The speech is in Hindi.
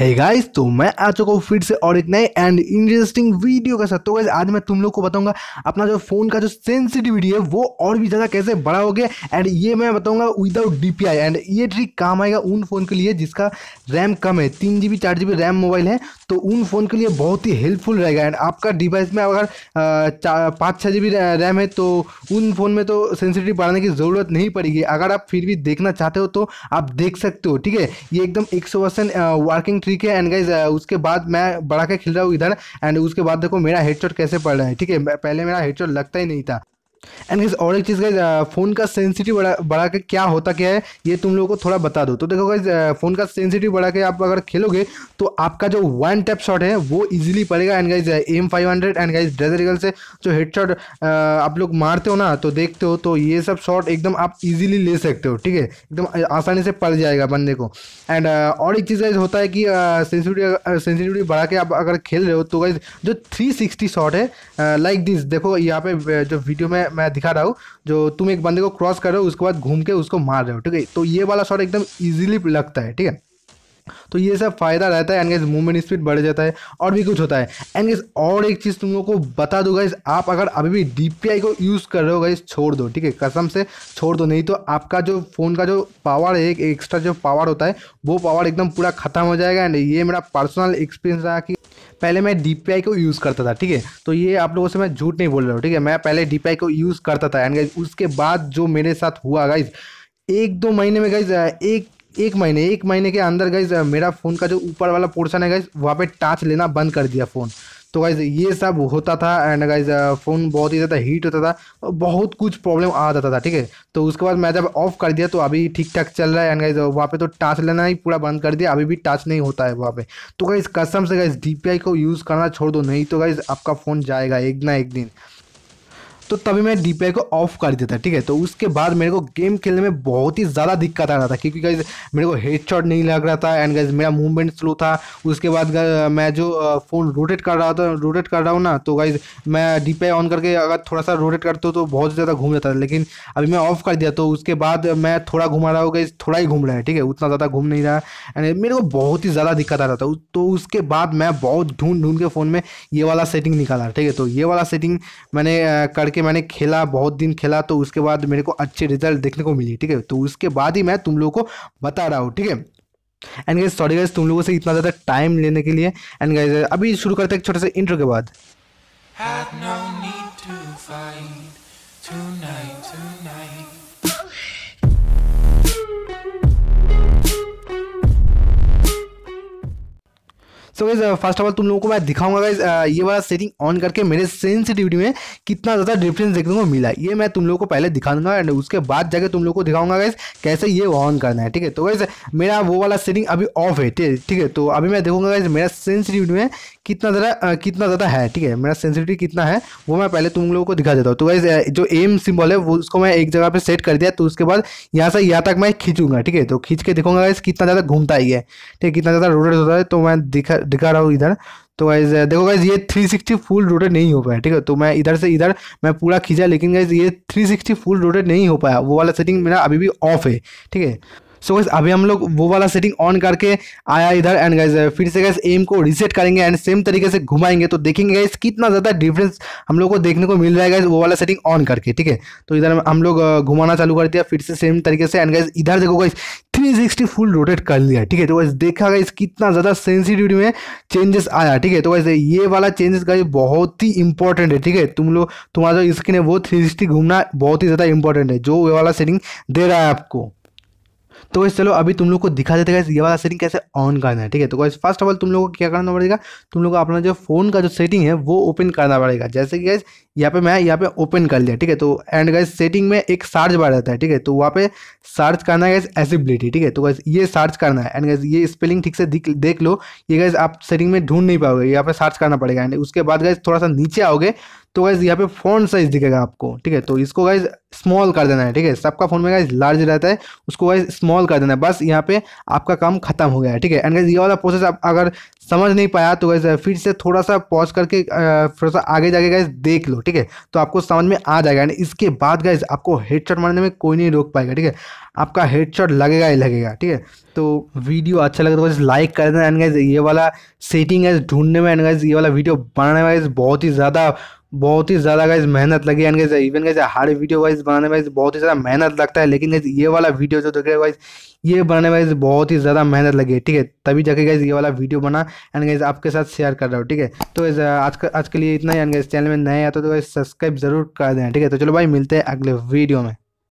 हे गाइस, तो मैं आ चुका हूँ फिर से और एक नए एंड इंटरेस्टिंग वीडियो के साथ। तो गाइस आज मैं तुम लोग को बताऊंगा अपना जो फ़ोन का जो सेंसिटिविटी है वो और भी ज़्यादा कैसे बड़ा हो गया, एंड ये मैं बताऊंगा विदाउट डीपीआई। एंड ये ट्रिक काम आएगा उन फ़ोन के लिए जिसका रैम कम है, 3 GB 4 GB रैम मोबाइल है, तो उन फ़ोन के लिए बहुत ही हेल्पफुल रहेगा। एंड आपका डिवाइस में अगर 5-6 GB रैम है तो उन फ़ोन में तो सेंसिटिविटी बढ़ाने की ज़रूरत नहीं पड़ेगी। अगर आप फिर भी देखना चाहते हो तो आप देख सकते हो, ठीक है। ये एकदम 100% वर्किंग ट्रिक है। एंड गाइज उसके बाद मैं बढ़ा के खेल रहा हूँ इधर, एंड उसके बाद देखो मेरा हेडशॉट कैसे पड़ रहा है, ठीक है। पहले मेरा हेडशॉट लगता ही नहीं था। एंड गाइज और एक चीज़ गाइज, फ़ोन का सेंसिटिव बढ़ा के क्या होता क्या है ये तुम लोगों को थोड़ा बता दो। तो देखो गाइज, फ़ोन का सेंसिटिव बढ़ा के आप अगर खेलोगे तो आपका जो वन टैप शॉट है वो इजीली पड़ेगा। And guys M500 and guys desert eagle से जो हेडशॉट आप लोग मारते हो ना, तो देखते हो, तो ये सब शॉट एकदम आप इजीली ले सकते हो, ठीक है। एकदम आसानी से पड़ जाएगा बंदे को। एंड और एक चीज़ गाइज होता है कि सेंसिटिविटी बढ़ा के आप अगर खेल रहे हो तो गाइज जो 360 शॉट है लाइक दिस, देखो यहाँ पे जो वीडियो में मैं दिखा रहा हूँ, जो तुम एक बंदे को क्रॉस कर रहे हो उसके बाद घूम के उसको मार रहे हो, ठीक है। तो ये वाला शॉट एकदम इजीली लगता है, ठीक है। तो ये सब फायदा रहता है। एंड गाइस मूवमेंट स्पीड बढ़ जाता है और भी कुछ होता है। एंड गाइस और एक चीज़ तुम लोगों को बता दूँ गाइस, आप अगर अभी भी DPI को यूज़ कर रहे हो गाइस छोड़ दो, ठीक है, कसम से छोड़ दो। नहीं तो आपका जो फ़ोन का जो पावर है, एक एक्स्ट्रा जो पावर होता है वो पावर एकदम पूरा खत्म हो जाएगा। एंड ये मेरा पर्सनल एक्सपीरियंस रहा कि पहले मैं DPI को यूज़ करता था, ठीक है। तो ये आप लोगों से मैं झूठ नहीं बोल रहा हूँ, ठीक है। मैं पहले DPI को यूज़ करता था। एंड गाइस उसके बाद जो मेरे साथ हुआ गाइस, 1-2 महीने में गाइस एक महीने के अंदर गाइज मेरा फ़ोन का जो ऊपर वाला पोर्शन है गाइज वहाँ पे टच लेना बंद कर दिया फ़ोन। तो गाइज ये सब होता था। एंड गाइज फ़ोन बहुत ही ज़्यादा हीट होता था और बहुत कुछ प्रॉब्लम आ जाता था, ठीक है। तो उसके बाद मैं जब ऑफ़ कर दिया तो अभी ठीक ठाक चल रहा है। एंड गाइज वहाँ पे तो टच लेना ही पूरा बंद कर दिया, अभी भी टच नहीं होता है वहाँ पे। तो गाइज कसम से गाइज DPI को यूज़ करना छोड़ दो, नहीं तो गाइज आपका फ़ोन जाएगा एक ना एक दिन। तो तभी मैं DPI को ऑफ कर देता, ठीक है। तो उसके बाद मेरे को गेम खेलने में बहुत ही ज़्यादा दिक्कत आ रहा था, क्योंकि गाइज मेरे को हेडशॉट नहीं लग रहा था। एंड गाइज मेरा मूवमेंट स्लो था। उसके बाद मैं जो फ़ोन रोटेट कर रहा हूँ ना, तो गाइज मैं DPI ऑन करके अगर थोड़ा सा रोटेट करता हूँ तो बहुत ज़्यादा घूम जाता था। लेकिन अभी मैं ऑफ कर दिया तो उसके बाद मैं थोड़ा घुमा रहा हूँ गाइज, थोड़ा ही घूम रहा है, ठीक है, उतना ज़्यादा घूम नहीं रहा। एंड मेरे को बहुत ही ज़्यादा दिक्कत आ रहा था। तो उसके बाद मैं बहुत ढूंढ के फ़ोन में ये वाला सेटिंग निकाला, ठीक है। तो ये वाला सेटिंग मैंने करके मैंने खेला, बहुत दिन खेला, तो उसके बाद मेरे को अच्छे रिजल्ट देखने को मिली, ठीक है। तो उसके बाद ही मैं तुम लोगों को बता रहा हूँ, ठीक है। एंड गाइस सॉरी गाइस तुम लोगों से इतना ज़्यादा टाइम लेने के लिए। एंड गाइस अभी शुरू करते हैं एक छोटे से इंट्रो के बाद। तो गाइज फर्स्ट ऑफ ऑल तुम लोगों को मैं दिखाऊंगा गाइज ये वाला सेटिंग ऑन करके मेरे सेंसिटिविटी में कितना ज़्यादा डिफरेंस देखने को मिला, ये मैं तुम लोगों को पहले दिखा दूंगा। एंड उसके बाद जाके तुम लोगों को दिखाऊंगा गाइज कैसे ये ऑन करना है, ठीक है। तो गाइज मेरा वो वाला सेटिंग अभी ऑफ है, ठीक है। तो अभी मैं देखूंगा गाइज मेरा सेंसिटिविटी में कितना ज़्यादा है, ठीक है। मेरा सेंसिटिविटी कितना है वो मैं पहले तुम लोगों को दिखा देता हूँ। तो गाइज जो एम सिम्बॉल है वो उसको मैं एक जगह पर सेट कर दिया, तो उसके बाद यहाँ से यहाँ तक मैं खींचूंगा, ठीक है। तो खींच के देखूंगा गाइज कितना ज़्यादा घूमता ही है, ठीक है, कितना ज़्यादा रोटेट होता है। तो मैं दिखा रहा हूँ इधर। तो गाइज देखो गाइज ये 360 फुल रोटेट नहीं हो पाया, ठीक है। तो मैं इधर से इधर मैं पूरा खींचा, लेकिन गाइज ये 360 फुल रोटेट नहीं हो पाया, वो वाला सेटिंग मेरा अभी भी ऑफ है, ठीक है। सो गाइज अभी हम लोग वो वाला सेटिंग ऑन करके आया इधर। एंड गाइज फिर से गाइज एम को रीसेट करेंगे एंड सेम तरीके से घुमाएंगे, तो देखेंगे गाइज कितना ज़्यादा डिफरेंस हम लोग को देखने को मिल रहा है गाइज वो वाला सेटिंग ऑन करके, ठीक है। तो इधर हम लोग घुमाना चालू कर दिया फिर से सेम तरीके से। एंड गाइज इधर देखो गाइज 360 फुल रोटेट कर लिया, ठीक है। तो गाइस देखा गाइस कितना ज़्यादा सेंसिटिविटी में चेंजेस आया, ठीक है। तो गाइस ये वाला चेंजेस गाइस बहुत ही इंपॉर्टेंट है, ठीक है। तुम्हारा जो स्क्रीन है वो 360 घूमना बहुत ही ज़्यादा इंपॉर्टेंट है, जो ये वाला सेटिंग दे रहा है आपको। तो गाइस चलो अभी तुम लोग को दिखा देते हैं गाइस ये वाला सेटिंग कैसे ऑन करना है, ठीक है। तो गाइस फर्स्ट ऑफ ऑल तुम लोगों को क्या करना पड़ेगा, तुम लोग को अपना जो फ़ोन का जो सेटिंग है वो ओपन करना पड़ेगा। जैसे कि गाइस यहाँ पे मैं यहाँ पे ओपन कर लिया, ठीक है। तो एंड गाइस सेटिंग में एक सर्च बार रहता है, ठीक है। तो वहाँ पे सर्च करना है गाइस एसिबिलिटी, ठीक है। तो गाइस ये सर्च करना है। एंड गाइस ये स्पेलिंग ठीक से देख लो, ये गाइस आप सेटिंग में ढूंढ नहीं पाओगे, यहाँ पे सर्च करना पड़ेगा। एंड उसके बाद गाइस थोड़ा सा नीचे आओगे तो गाइज यहाँ पे फ़ॉन्ट साइज दिखेगा आपको, ठीक है। तो इसको गाइज स्मॉल कर देना है, ठीक है। सबका फ़ॉन्ट में गाइज लार्ज रहता है, उसको गाइज स्मॉल कर देना है, बस यहाँ पे आपका काम खत्म हो गया है, ठीक है। एंड गाइज ये वाला प्रोसेस आप अगर समझ नहीं पाया तो गाइज फिर से थोड़ा सा पॉज करके थोड़ा सा आगे जाके गाइज देख लो, ठीक है, तो आपको समझ में आ जाएगा। एंड इसके बाद गाइज आपको हेडशॉट मारने में कोई नहीं रोक पाएगा, ठीक है। आपका हेडशॉट लगेगा ही लगेगा, ठीक है। तो वीडियो अच्छा लगे तो गाइज लाइक कर देना। एंड गाइज ये वाला सेटिंग गाइज ढूंढने में एंड गाइज ये वाला वीडियो बनाने में गाइज बहुत ही ज़्यादा गाइज मेहनत लगी। एंड गाइज इवन गाइज हर वीडियो वाइज बनाने में बहुत ही ज़्यादा मेहनत लगता है, लेकिन गाइज ये वाला वीडियो जो देख रहे हो गाइज ये बनाने में बहुत ही ज़्यादा मेहनत लगी है, ठीक है। तभी जाके गाइज ये वाला वीडियो बना एंड गाइज आपके साथ शेयर कर रहा हूँ, ठीक है। तो गाइज आज के लिए इतना ही। एंड गाइज चैनल में नए आते हो तो गाइज सब्सक्राइब जरूर कर देना, ठीक है। तो चलो भाई मिलते हैं अगले वीडियो में।